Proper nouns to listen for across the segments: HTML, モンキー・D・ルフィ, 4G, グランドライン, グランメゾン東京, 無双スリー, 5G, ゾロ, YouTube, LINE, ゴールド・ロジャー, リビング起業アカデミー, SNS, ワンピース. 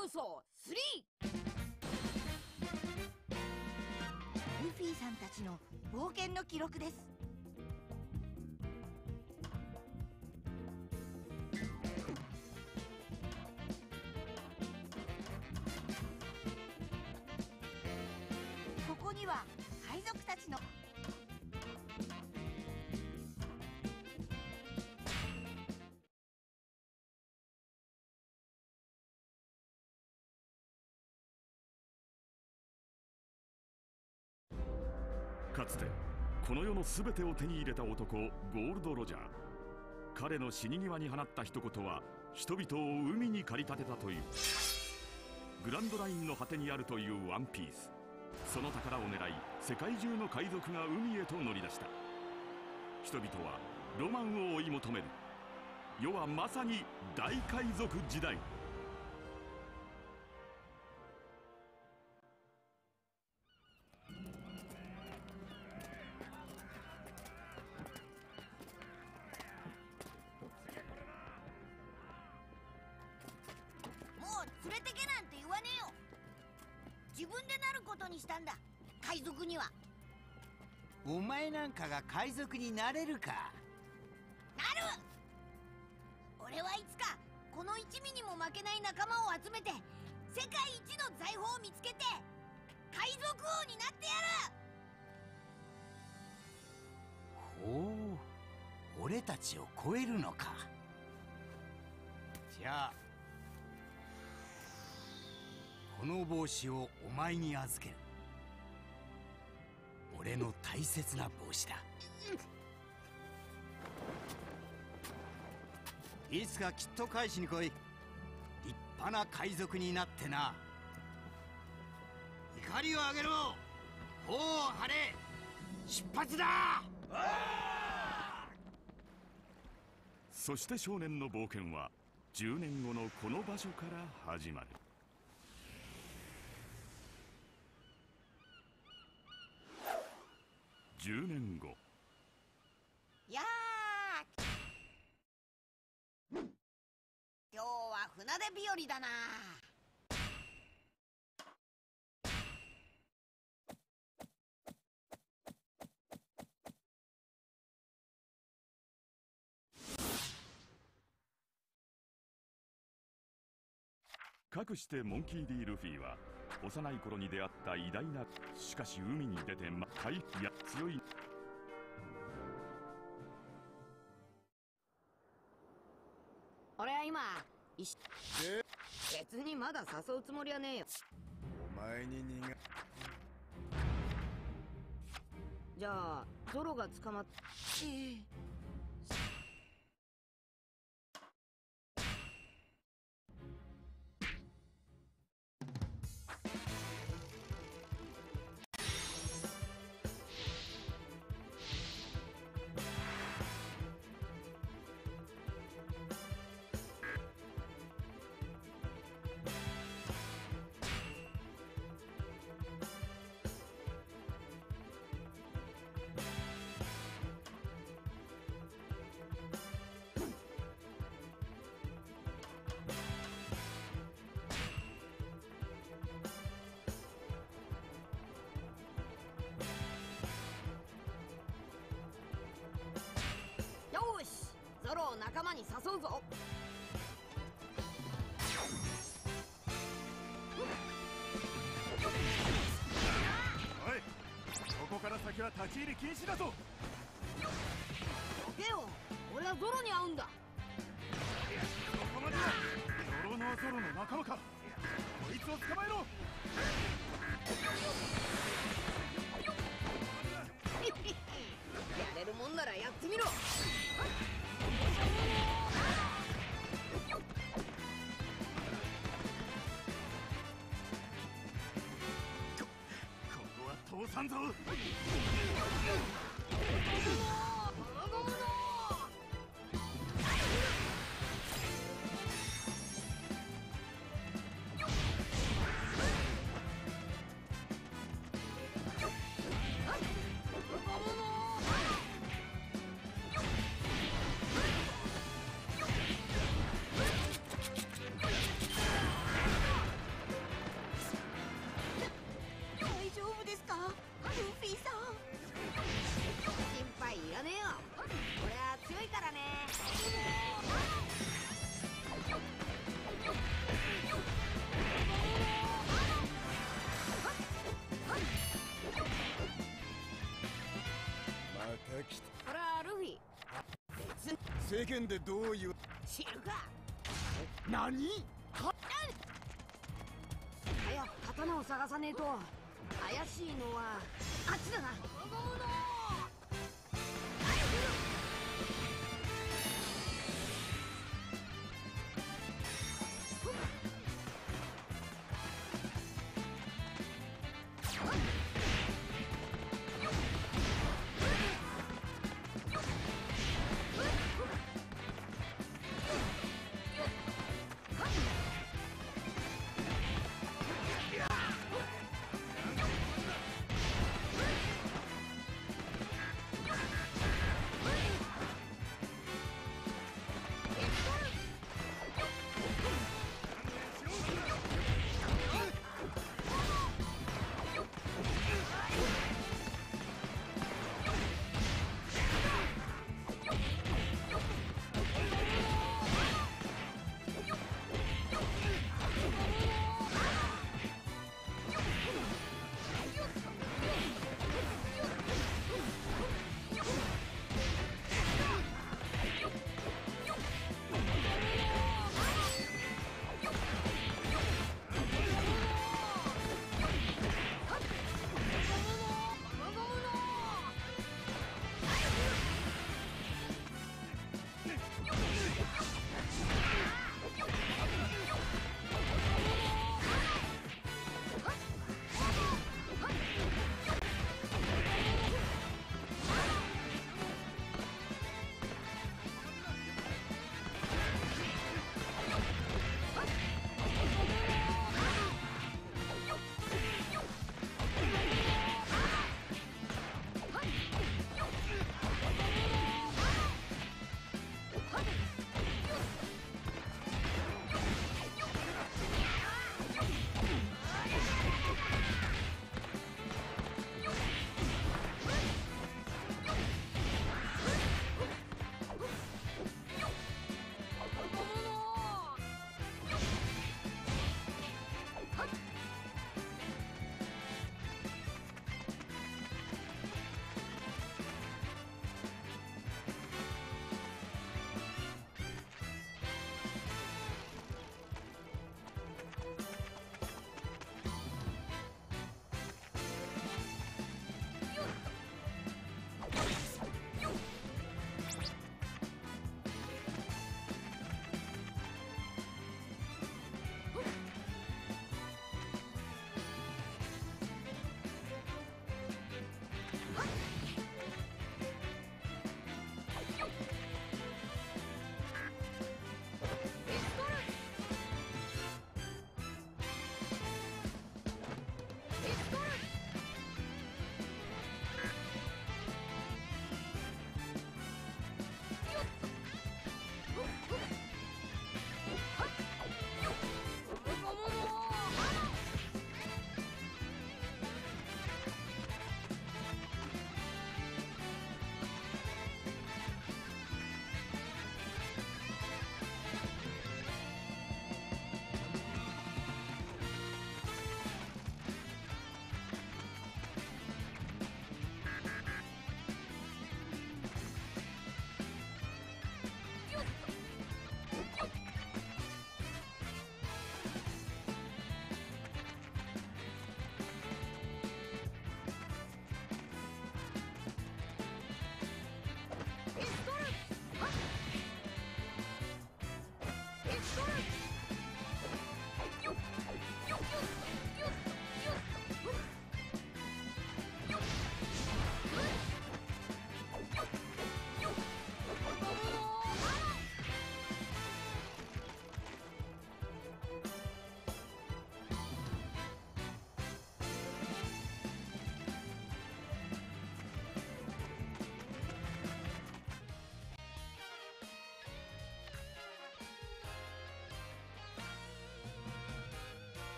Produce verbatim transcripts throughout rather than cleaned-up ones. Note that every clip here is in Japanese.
無双スリー。ルフィさんたちの冒険の記録です。ここには海賊たちのかつてこの世の全てを手に入れた男、ゴールド・ロジャー。彼の死に際に放った一言は人々を海に駆り立てたという。グランドラインの果てにあるというワンピース、その宝を狙い世界中の海賊が海へと乗り出した。人々はロマンを追い求める。世はまさに大海賊時代。海賊にはお前なんかが海賊になれるか。なる。俺はいつかこの一味にも負けない仲間を集めて世界一の財宝を見つけて海賊王になってやる。ほう、俺たちを超えるのか。じゃあこの帽子をお前に預ける。俺の大切な帽子だ。いつかきっと返しに来い。立派な海賊になってな。怒りをあげろ。頬を張れ。出発だ。そして少年の冒険はじゅうねんごのこの場所から始まる。じゅうねんご。やー、今日は船出日和だな。かくしてモンキー・ D ・ルフィは幼い頃に出会った偉大な、しかし海に出てまかいや強い。俺は今一緒、別にまだ誘うつもりはねえよ。お前に逃が、じゃあゾロが捕まって、ええ、ゾロを仲間に誘うぞ。おい、ここから先は立ち入り禁止だぞ。どけよ、俺はゾロに会うんだ。そこまでだ。ゾロのゾロの仲間か。こいつを捕まえろ。やれるもんならやってみろ。ここは倒産ぞ。ほらルフィ、世間でどういう知るか。何？は早く刀を探さねえと。怪しいのはあっちだな。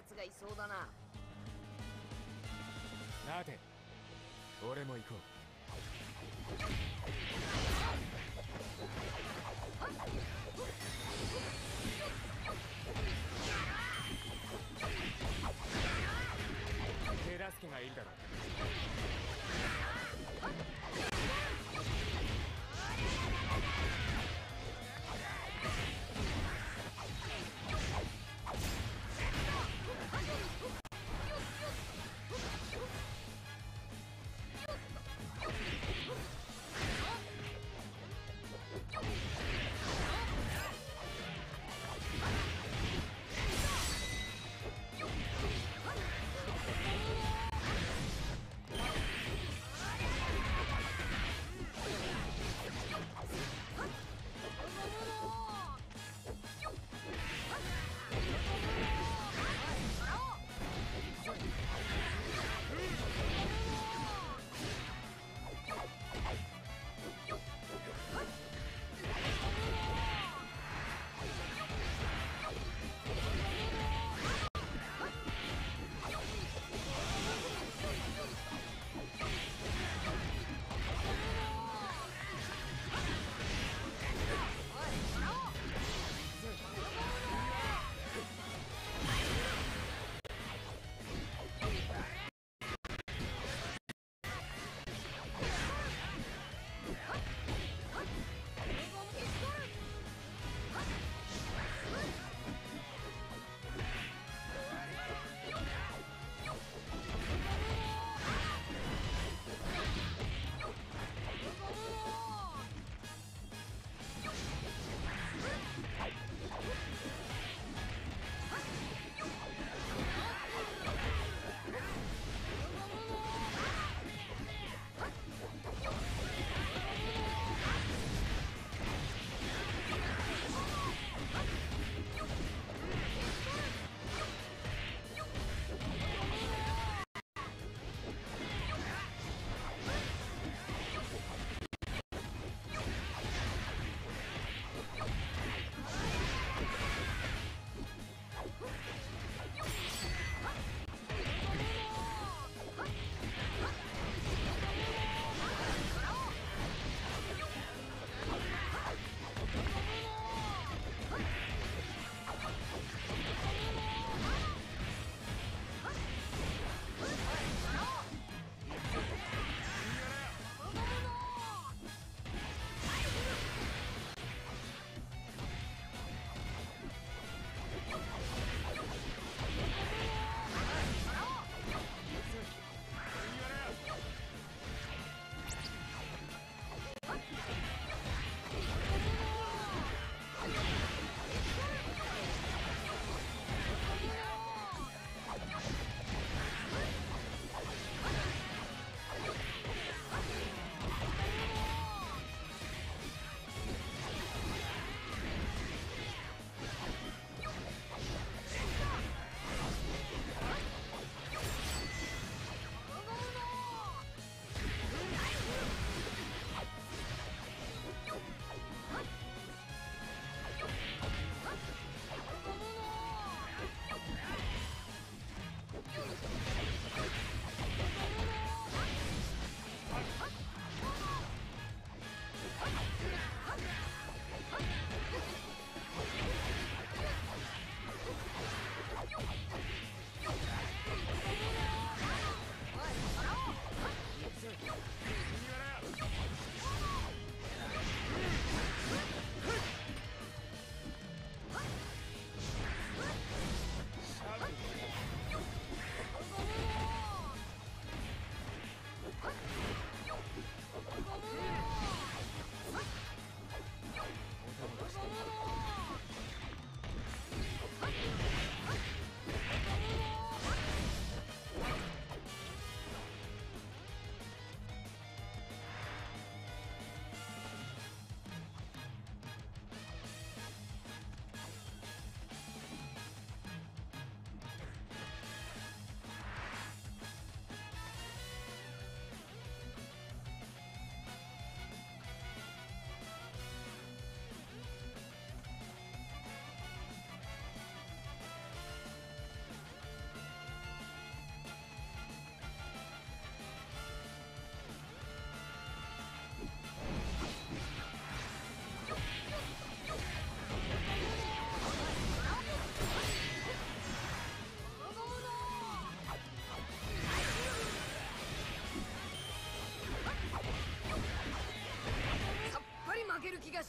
やつがいそうだな。待て、俺も行こう。手助けがいるだろう。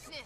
ですね。